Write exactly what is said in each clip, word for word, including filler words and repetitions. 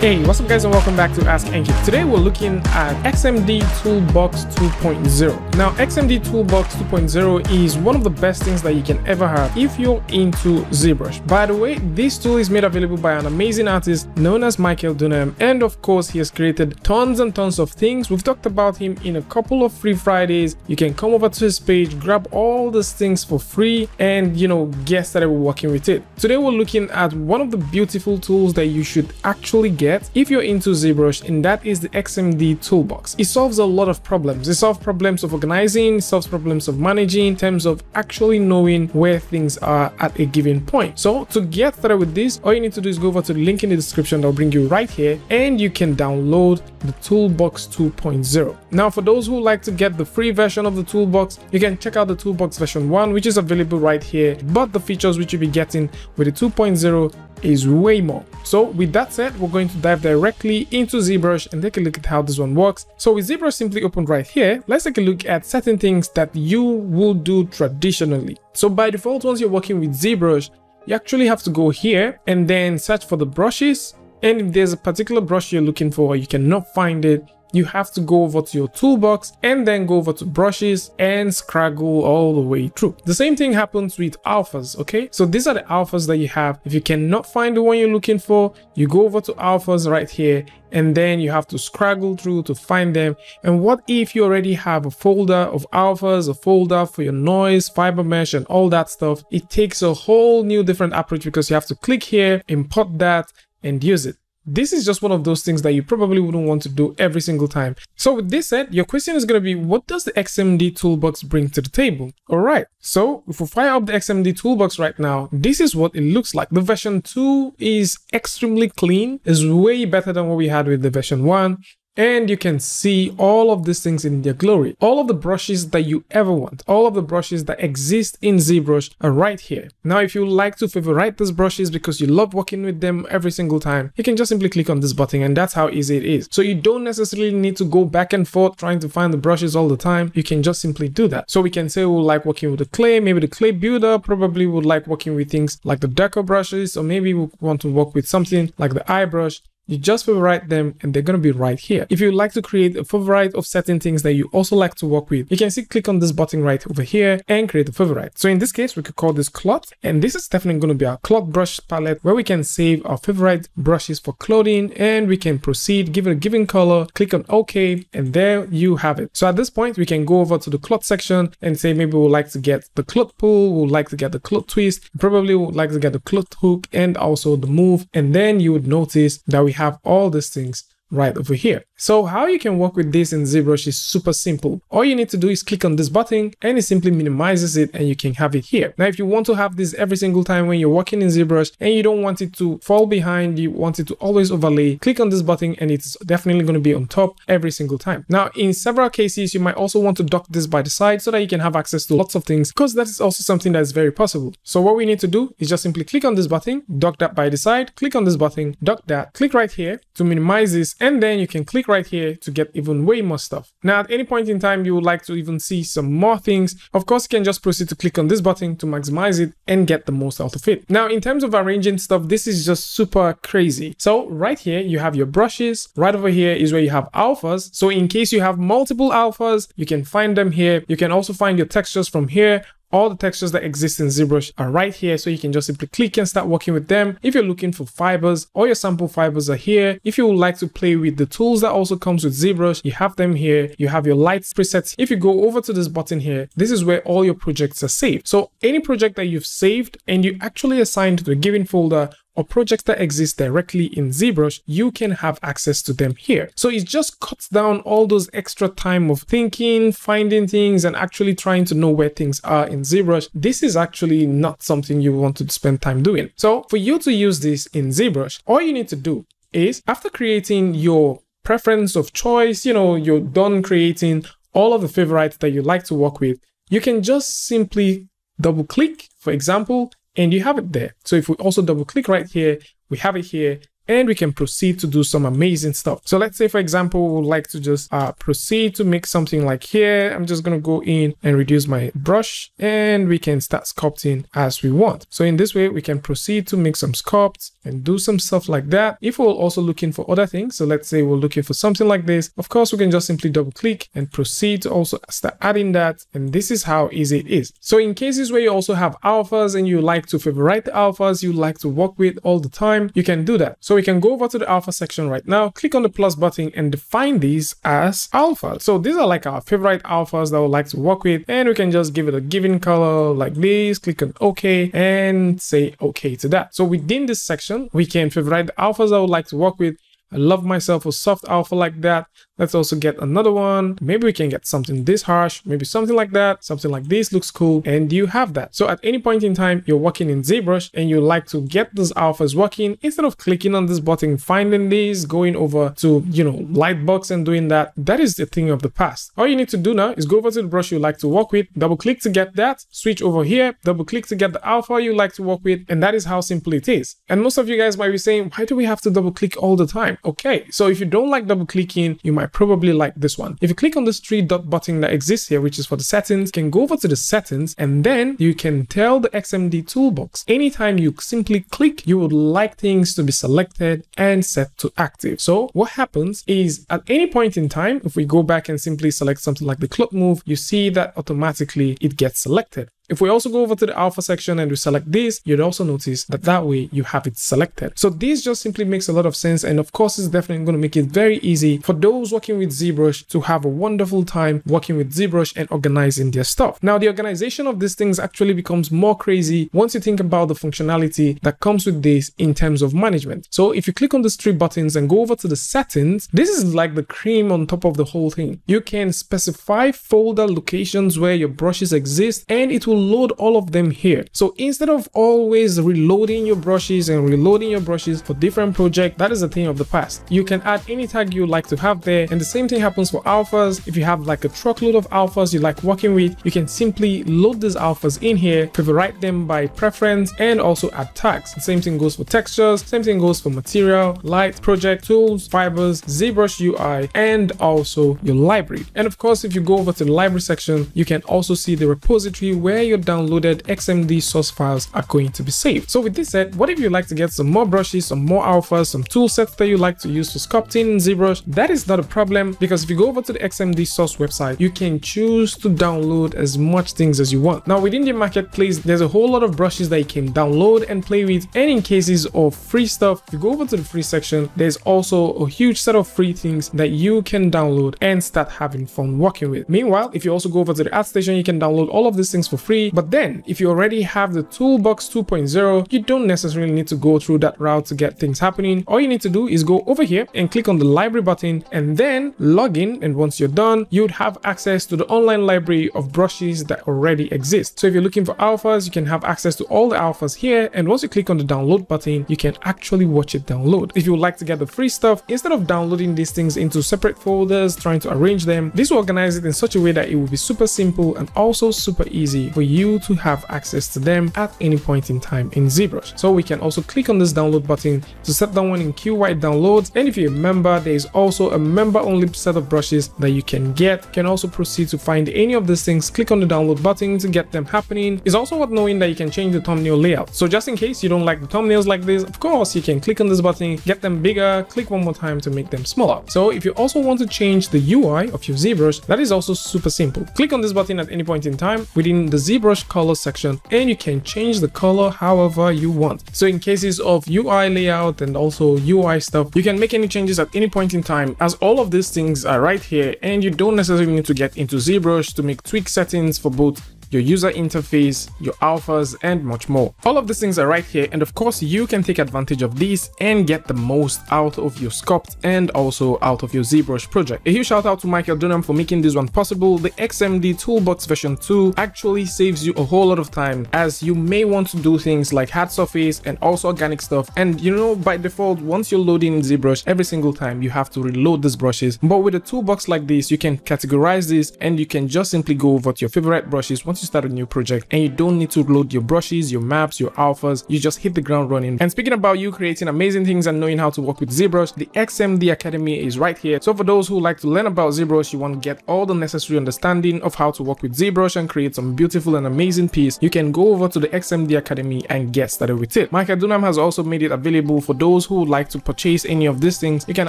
Hey, what's up guys, and welcome back to Ask N K. Today we're looking at X M D Toolbox two point oh. Now X M D Toolbox two point oh is one of the best things that you can ever have if you're into ZBrush. By the way, this tool is made available by an amazing artist known as Michael Dunham, and of course he has created tons and tons of things. We've talked about him in a couple of free Fridays. You can come over to his page, grab all these things for free, and you know, get started working with it. Today we're looking at one of the beautiful tools that you should actually get if you're into ZBrush, and that is the X M D Toolbox. It solves a lot of problems. It solves problems of organizing, it solves problems of managing, in terms of actually knowing where things are at a given point. So to get started with this, all you need to do is go over to the link in the description that will bring you right here, and you can download the Toolbox two point oh. Now for those who like to get the free version of the Toolbox, you can check out the Toolbox version one, which is available right here, but the features which you'll be getting with the two point oh is way more. So with that said, we're going to dive directly into ZBrush and take a look at how this one works. So with ZBrush simply opened right here, let's take a look at certain things that you will do traditionally. So by default, once you're working with ZBrush, you actually have to go here and then search for the brushes. And if there's a particular brush you're looking for, you cannot find it, you have to go over to your toolbox and then go over to brushes and scraggle all the way through. The same thing happens with alphas, okay? So these are the alphas that you have. If you cannot find the one you're looking for, you go over to alphas right here, and then you have to scraggle through to find them. And what if you already have a folder of alphas, a folder for your noise, fiber mesh, and all that stuff? It takes a whole new different approach, because you have to click here, import that, and use it. This is just one of those things that you probably wouldn't want to do every single time. So with this said, your question is going to be, what does the X M D Toolbox bring to the table? All right, so if we fire up the X M D Toolbox right now, this is what it looks like. The version two is extremely clean, is way better than what we had with the version one. And you can see all of these things in their glory. All of the brushes that you ever want, all of the brushes that exist in ZBrush are right here. Now, if you like to favorite these brushes because you love working with them every single time, you can just simply click on this button, and that's how easy it is. So you don't necessarily need to go back and forth trying to find the brushes all the time. You can just simply do that. So we can say we we'll like working with the clay, maybe the clay builder, probably would like working with things like the deco brushes, or maybe we want to work with something like the eye brush. You just favorite them and they're going to be right here. If you like to create a favorite of certain things that you also like to work with, you can see click on this button right over here and create a favorite. So in this case, we could call this cloth, and this is definitely going to be our cloth brush palette, where we can save our favorite brushes for clothing, and we can proceed, give it a given color, click on OK, and there you have it. So at this point, we can go over to the cloth section and say maybe we'll like to get the cloth pull, we'll like to get the cloth twist, probably we'll like to get the cloth hook, and also the move. And then you would notice that we have all these things right over here. So how you can work with this in ZBrush is super simple. All you need to do is click on this button, and it simply minimizes it, and you can have it here. Now, if you want to have this every single time when you're working in ZBrush and you don't want it to fall behind, you want it to always overlay, click on this button, and it's definitely going to be on top every single time. Now, in several cases, you might also want to dock this by the side so that you can have access to lots of things, because that is also something that is very possible. So what we need to do is just simply click on this button, dock that by the side, click on this button, dock that, click right here to minimize this, and then you can click right here to get even way more stuff. Now, at any point in time you would like to even see some more things, of course, you can just proceed to click on this button to maximize it and get the most out of it. Now, in terms of arranging stuff, this is just super crazy. So right here, you have your brushes. Right over here is where you have alphas. So in case you have multiple alphas, you can find them here. You can also find your textures from here. All the textures that exist in ZBrush are right here, so you can just simply click and start working with them. If you're looking for fibers, all your sample fibers are here. If you would like to play with the tools that also comes with ZBrush, you have them here. You have your lights presets. If you go over to this button here, this is where all your projects are saved. So any project that you've saved and you actually assigned to a given folder, or projects that exist directly in ZBrush, you can have access to them here. So it just cuts down all those extra time of thinking, finding things, and actually trying to know where things are in ZBrush. This is actually not something you want to spend time doing. So for you to use this in ZBrush, all you need to do is, after creating your preference of choice, you know, you're done creating all of the favorites that you like to work with, you can just simply double click, for example, and you have it there. So if we also double click right here, we have it here, and we can proceed to do some amazing stuff. So let's say, for example, we would like to just uh, proceed to make something like here. I'm just going to go in and reduce my brush, and we can start sculpting as we want. So in this way, we can proceed to make some sculpts and do some stuff like that. If we're also looking for other things, so let's say we're looking for something like this, of course, we can just simply double click and proceed to also start adding that. And this is how easy it is. So in cases where you also have alphas and you like to favorite the alphas, you like to work with all the time, you can do that. So we can go over to the alpha section right now, click on the plus button and define these as alpha. So these are like our favorite alphas that we like to work with, and we can just give it a given color like this, click on OK and say OK to that. So within this section, we can favorite the alphas that we like to work with. I love myself a soft alpha like that. Let's also get another one. Maybe we can get something this harsh, maybe something like that, something like this looks cool. And you have that. So at any point in time, you're working in ZBrush and you like to get those alphas working, instead of clicking on this button, finding these, going over to, you know, Lightbox and doing that, that is the thing of the past. All you need to do now is go over to the brush you like to work with, double click to get that, switch over here, double click to get the alpha you like to work with. And that is how simple it is. And most of you guys might be saying, why do we have to double click all the time? Okay, so if you don't like double clicking, you might probably like this one. If you click on this three dot button that exists here, which is for the settings, you can go over to the settings and then you can tell the X M D toolbox, anytime you simply click, you would like things to be selected and set to active. So what happens is at any point in time, if we go back and simply select something like the clock move, you see that automatically it gets selected. If we also go over to the alpha section and we select this, you'd also notice that that way you have it selected. So this just simply makes a lot of sense. And of course, it's definitely going to make it very easy for those working with ZBrush to have a wonderful time working with ZBrush and organizing their stuff. Now, the organization of these things actually becomes more crazy once you think about the functionality that comes with this in terms of management. So if you click on these three buttons and go over to the settings, this is like the cream on top of the whole thing. You can specify folder locations where your brushes exist and it will load all of them here. So instead of always reloading your brushes and reloading your brushes for different projects, that is a thing of the past. You can add any tag you like to have there, and the same thing happens for alphas. If you have like a truckload of alphas you like working with, you can simply load these alphas in here, favorite them by preference, and also add tags. The same thing goes for textures, same thing goes for material, light, project, tools, fibers, ZBrush U I, and also your library. And of course, if you go over to the library section, you can also see the repository where you your downloaded X M D source files are going to be saved. So with this said, what if you like to get some more brushes, some more alphas, some tool sets that you like to use for sculpting in ZBrush? That is not a problem, because if you go over to the X M D source website, you can choose to download as much things as you want. Now within the marketplace, there's a whole lot of brushes that you can download and play with, and in cases of free stuff, if you go over to the free section, there's also a huge set of free things that you can download and start having fun working with. Meanwhile, if you also go over to the art station, you can download all of these things for free. But then if you already have the Toolbox two point oh, you don't necessarily need to go through that route to get things happening. All you need to do is go over here and click on the library button and then log in. And once you're done, you'd have access to the online library of brushes that already exist. So if you're looking for alphas, you can have access to all the alphas here. And once you click on the download button, you can actually watch it download. If you would like to get the free stuff, instead of downloading these things into separate folders, trying to arrange them, this will organize it in such a way that it will be super simple and also super easy for you you to have access to them at any point in time in ZBrush. So we can also click on this download button to set that one in Q Y downloads. And if you remember, there is also a member only set of brushes that you can get. You can also proceed to find any of these things, click on the download button to get them happening. It's also worth knowing that you can change the thumbnail layout. So just in case you don't like the thumbnails like this, of course, you can click on this button, get them bigger, click one more time to make them smaller. So if you also want to change the U I of your ZBrush, that is also super simple. Click on this button at any point in time within the ZBrush ZBrush color section, and you can change the color however you want. So in cases of U I layout and also U I stuff, you can make any changes at any point in time, as all of these things are right here, and you don't necessarily need to get into ZBrush to make tweak settings for both your user interface, your alphas, and much more. All of these things are right here, and of course you can take advantage of these and get the most out of your sculpt and also out of your ZBrush project. A huge shout out to Michael Dunham for making this one possible. The X M D Toolbox version two actually saves you a whole lot of time, as you may want to do things like hard surface and also organic stuff, and you know, by default, once you're loading in ZBrush, every single time you have to reload these brushes. But with a toolbox like this, you can categorize this and you can just simply go over to your favorite brushes once once you start a new project and you don't need to load your brushes, your maps, your alphas, you just hit the ground running. And speaking about you creating amazing things and knowing how to work with ZBrush, the X M D Academy is right here. So for those who like to learn about ZBrush, you want to get all the necessary understanding of how to work with ZBrush and create some beautiful and amazing piece, you can go over to the X M D Academy and get started with it. Michael Dunham has also made it available for those who would like to purchase any of these things. You can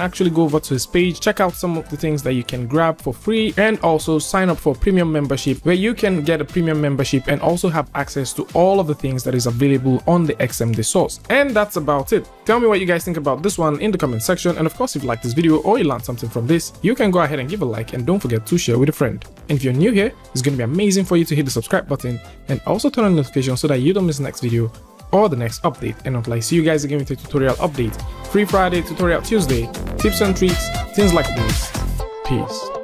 actually go over to his page, check out some of the things that you can grab for free, and also sign up for premium membership, where you can get a premium membership and also have access to all of the things that is available on the X M D source. And that's about it. Tell me what you guys think about this one in the comment section, and of course if you like this video or you learned something from this, you can go ahead and give a like, and don't forget to share with a friend. And if you're new here, it's going to be amazing for you to hit the subscribe button and also turn on notifications so that you don't miss the next video or the next update. And until I see you guys again with a tutorial update, Free Friday, Tutorial Tuesday, tips and tricks, things like this. Peace.